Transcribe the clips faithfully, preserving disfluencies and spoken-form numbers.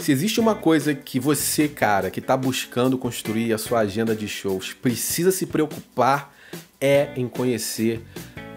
Se existe uma coisa que você, cara, que está buscando construir a sua agenda de shows, precisa se preocupar é em conhecer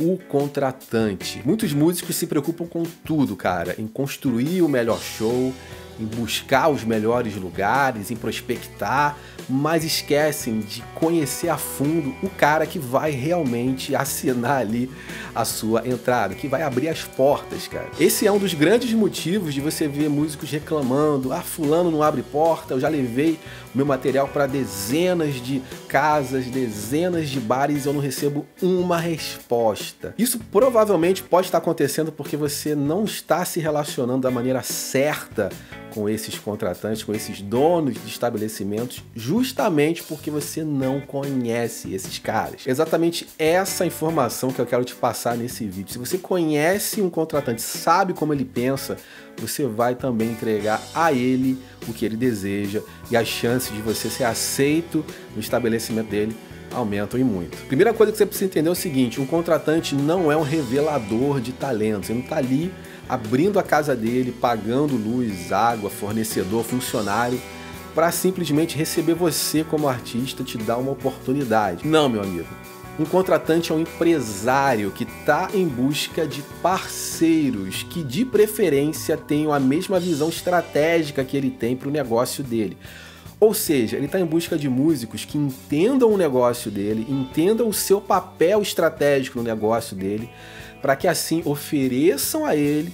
o contratante. Muitos músicos se preocupam com tudo, cara, em construir o melhor show, em buscar os melhores lugares, em prospectar, mas esquecem de conhecer a fundo o cara que vai realmente assinar ali a sua entrada, que vai abrir as portas, cara. Esse é um dos grandes motivos de você ver músicos reclamando: ah, fulano não abre porta, eu já levei meu material para dezenas de casas, dezenas de bares e eu não recebo uma resposta. Isso provavelmente pode estar acontecendo porque você não está se relacionando da maneira certa com esses contratantes, com esses donos de estabelecimentos, justamente porque você não conhece esses caras. Exatamente essa informação que eu quero te passar nesse vídeo. Se você conhece um contratante, sabe como ele pensa, você vai também entregar a ele o que ele deseja e as chances de você ser aceito no estabelecimento dele aumentam e muito. Primeira coisa que você precisa entender é o seguinte: um contratante não é um revelador de talentos, ele não está ali abrindo a casa dele, pagando luz, água, fornecedor, funcionário, para simplesmente receber você como artista, te dar uma oportunidade. Não, meu amigo. Um contratante é um empresário que está em busca de parceiros que, de preferência, tenham a mesma visão estratégica que ele tem para o negócio dele. Ou seja, ele está em busca de músicos que entendam o negócio dele, entendam o seu papel estratégico no negócio dele, para que assim ofereçam a ele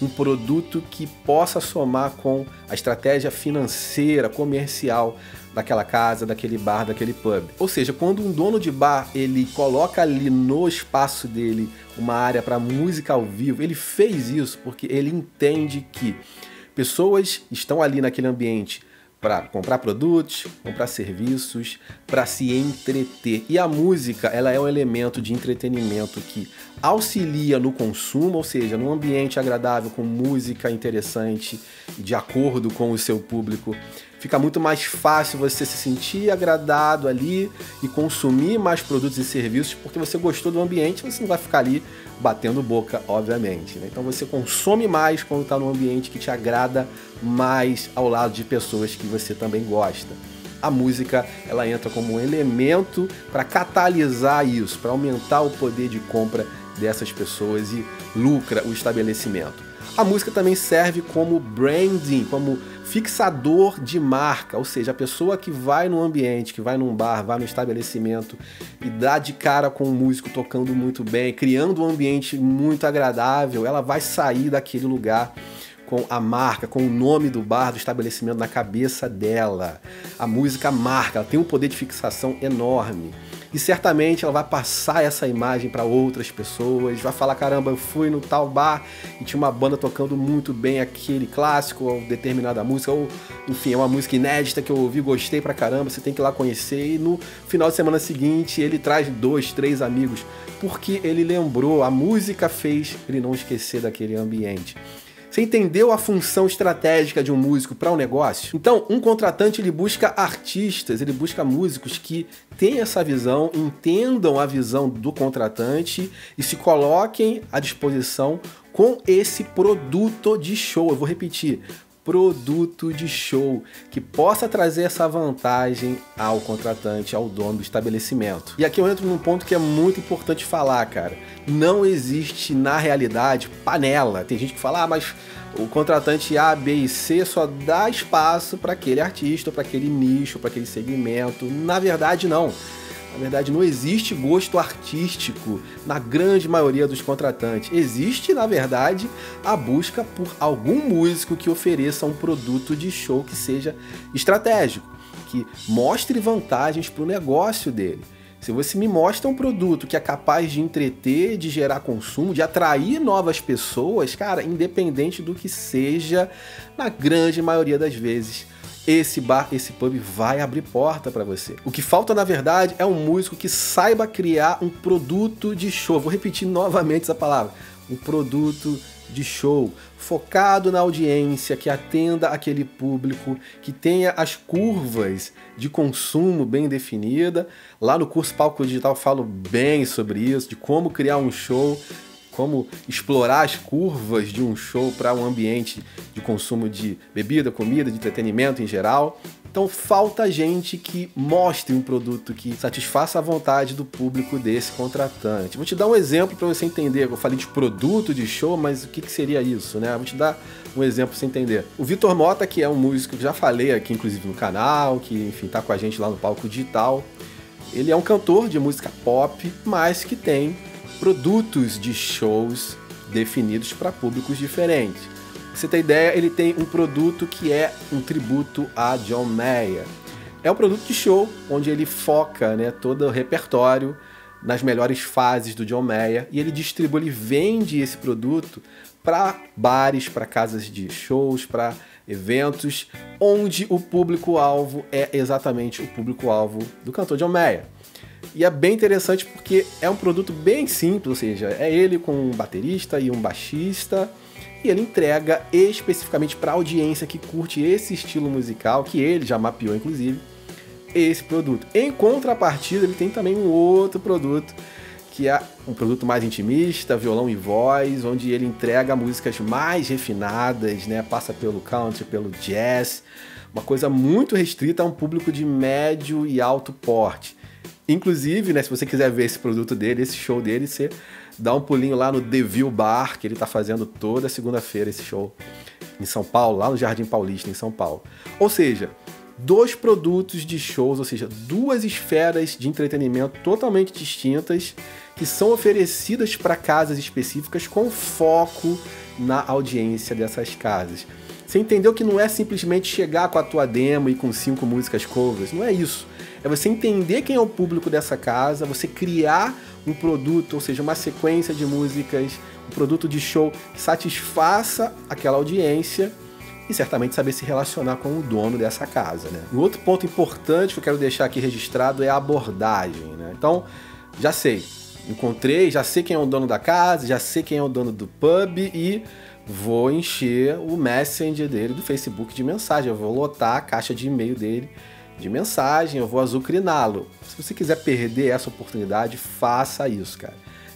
um produto que possa somar com a estratégia financeira, comercial daquela casa, daquele bar, daquele pub. Ou seja, quando um dono de bar ele coloca ali no espaço dele uma área para música ao vivo, ele fez isso porque ele entende que pessoas estão ali naquele ambiente para comprar produtos, comprar serviços, para se entreter. E a música, ela é um elemento de entretenimento que auxilia no consumo, ou seja, num ambiente agradável, com música interessante, de acordo com o seu público. Fica muito mais fácil você se sentir agradado ali e consumir mais produtos e serviços, porque você gostou do ambiente, você não vai ficar ali batendo boca, obviamente, né? Então você consome mais quando está num ambiente que te agrada mais, ao lado de pessoas que você também gosta. A música, ela entra como um elemento para catalisar isso, para aumentar o poder de compra dessas pessoas e lucra o estabelecimento. A música também serve como branding, como fixador de marca, ou seja, a pessoa que vai num ambiente, que vai num bar, vai num estabelecimento e dá de cara com um músico tocando muito bem, criando um ambiente muito agradável, ela vai sair daquele lugar com a marca, com o nome do bar, do estabelecimento na cabeça dela. A música marca, ela tem um poder de fixação enorme. E certamente ela vai passar essa imagem para outras pessoas, vai falar: caramba, eu fui no tal bar e tinha uma banda tocando muito bem aquele clássico ou determinada música, ou enfim, é uma música inédita que eu ouvi, gostei pra caramba, você tem que ir lá conhecer. E no final de semana seguinte ele traz dois, três amigos, porque ele lembrou, a música fez ele não esquecer daquele ambiente. Você entendeu a função estratégica de um músico para um negócio? Então, um contratante, ele busca artistas, ele busca músicos que tenham essa visão, entendam a visão do contratante e se coloquem à disposição com esse produto de show. Eu vou repetir: produto de show, que possa trazer essa vantagem ao contratante, ao dono do estabelecimento. E aqui eu entro num ponto que é muito importante falar, cara. Não existe, na realidade, panela. Tem gente que fala: ah, mas o contratante A, B e C só dá espaço para aquele artista, para aquele nicho, para aquele segmento. Na verdade, não. Na verdade, não existe gosto artístico na grande maioria dos contratantes. Existe, na verdade, a busca por algum músico que ofereça um produto de show que seja estratégico, que mostre vantagens para o negócio dele. Se você me mostra um produto que é capaz de entreter, de gerar consumo, de atrair novas pessoas, cara, independente do que seja, na grande maioria das vezes, esse bar, esse pub vai abrir porta para você. O que falta, na verdade, é um músico que saiba criar um produto de show. Vou repetir novamente essa palavra: um produto de show focado na audiência, que atenda aquele público, que tenha as curvas de consumo bem definida. Lá no curso Palco Digital eu falo bem sobre isso, de como criar um show como explorar as curvas de um show para um ambiente de consumo de bebida, comida, de entretenimento em geral. Então falta gente que mostre um produto que satisfaça a vontade do público desse contratante. Vou te dar um exemplo para você entender. Eu falei de produto de show, mas o que, que seria isso, né? Vou te dar um exemplo para você entender. O Vitor Mota, que é um músico que já falei aqui, inclusive, no canal, que, enfim, tá com a gente lá no Palco Digital. Ele é um cantor de música pop, mas que tem produtos de shows definidos para públicos diferentes. Pra você ter ideia, ele tem um produto que é um tributo a John Mayer. É um produto de show onde ele foca, né, todo o repertório nas melhores fases do John Mayer e ele distribui, ele vende esse produto para bares, para casas de shows, para eventos, onde o público-alvo é exatamente o público-alvo do cantor John Mayer. E é bem interessante porque é um produto bem simples, ou seja, é ele com um baterista e um baixista, e ele entrega especificamente para a audiência que curte esse estilo musical, que ele já mapeou, inclusive, esse produto. Em contrapartida, ele tem também um outro produto, que é um produto mais intimista, violão e voz, onde ele entrega músicas mais refinadas, né? Passa pelo country, pelo jazz, uma coisa muito restrita a um público de médio e alto porte. Inclusive, né, se você quiser ver esse produto dele, esse show dele, você dá um pulinho lá no The View Bar, que ele está fazendo toda segunda-feira esse show em São Paulo, lá no Jardim Paulista, em São Paulo. Ou seja, dois produtos de shows, ou seja, duas esferas de entretenimento totalmente distintas que são oferecidas para casas específicas com foco na audiência dessas casas. Você entendeu que não é simplesmente chegar com a tua demo e com cinco músicas covers, não é isso. É você entender quem é o público dessa casa, você criar um produto, ou seja, uma sequência de músicas, um produto de show que satisfaça aquela audiência e certamente saber se relacionar com o dono dessa casa, né? Um outro ponto importante que eu quero deixar aqui registrado é a abordagem, né? Então, já sei, encontrei, já sei quem é o dono da casa, já sei quem é o dono do pub e vou encher o Messenger dele do Facebook de mensagem, eu vou lotar a caixa de e-mail dele de mensagem, eu vou azucriná-lo. Se você quiser perder essa oportunidade, faça isso, cara.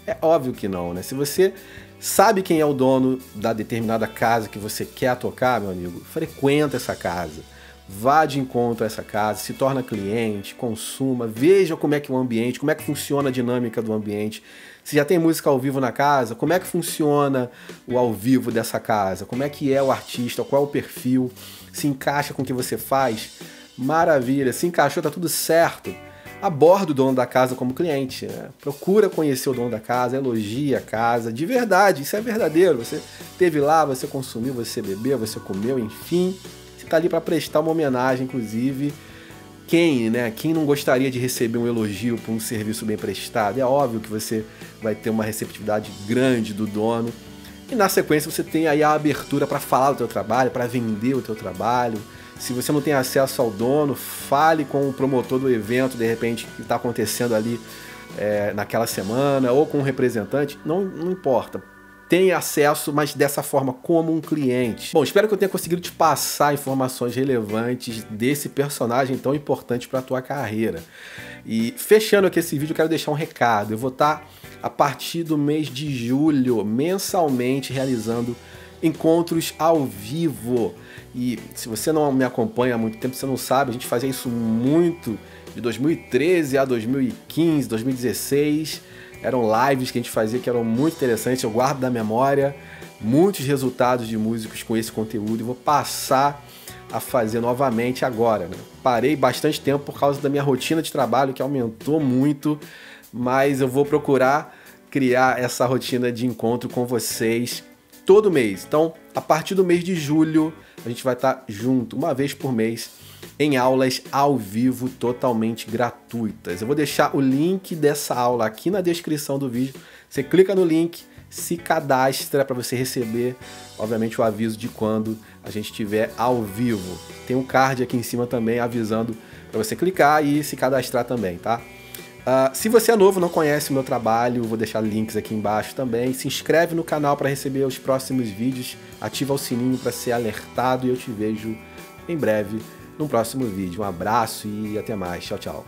É óbvio que não, né? Se você sabe quem é o dono da determinada casa que você quer tocar, meu amigo, frequenta essa casa, vá de encontro a essa casa, se torna cliente, consuma, veja como é que é o ambiente, como é que funciona a dinâmica do ambiente. Se já tem música ao vivo na casa, como é que funciona o ao vivo dessa casa, como é que é o artista, qual é o perfil, se encaixa com o que você faz, maravilha, se encaixou, tá tudo certo. Aborda o dono da casa como cliente, né? Procura conhecer o dono da casa, elogia a casa, de verdade, isso é verdadeiro. Você esteve lá, você consumiu, você bebeu, você comeu, enfim. Você está ali para prestar uma homenagem, inclusive. Quem, né? Quem não gostaria de receber um elogio por um serviço bem prestado? É óbvio que você vai ter uma receptividade grande do dono. E na sequência você tem aí a abertura para falar do teu trabalho, para vender o teu trabalho. Se você não tem acesso ao dono, fale com o promotor do evento, de repente, que está acontecendo ali é, naquela semana, ou com um representante, não, não importa. Tenha acesso, mas dessa forma, como um cliente. Bom, espero que eu tenha conseguido te passar informações relevantes desse personagem tão importante para a tua carreira. E fechando aqui esse vídeo, eu quero deixar um recado. Eu vou estar, a partir do mês de julho, mensalmente realizando encontros ao vivo. E se você não me acompanha há muito tempo, você não sabe, a gente fazia isso muito de dois mil e treze a dois mil e quinze, dois mil e dezesseis. Eram lives que a gente fazia que eram muito interessantes. Eu guardo da memória muitos resultados de músicos com esse conteúdo e vou passar a fazer novamente agora, né? Parei bastante tempo por causa da minha rotina de trabalho, que aumentou muito, mas eu vou procurar criar essa rotina de encontro com vocês todo mês. Então, a partir do mês de julho, a gente vai estar junto, uma vez por mês, em aulas ao vivo totalmente gratuitas. Eu vou deixar o link dessa aula aqui na descrição do vídeo. Você clica no link, se cadastra para você receber, obviamente, o aviso de quando a gente estiver ao vivo. Tem um card aqui em cima também avisando para você clicar e se cadastrar também, tá? Uh, se você é novo, não conhece o meu trabalho, vou deixar links aqui embaixo também. Se inscreve no canal para receber os próximos vídeos, ativa o sininho para ser alertado e eu te vejo em breve num próximo vídeo. Um abraço e até mais. Tchau, tchau.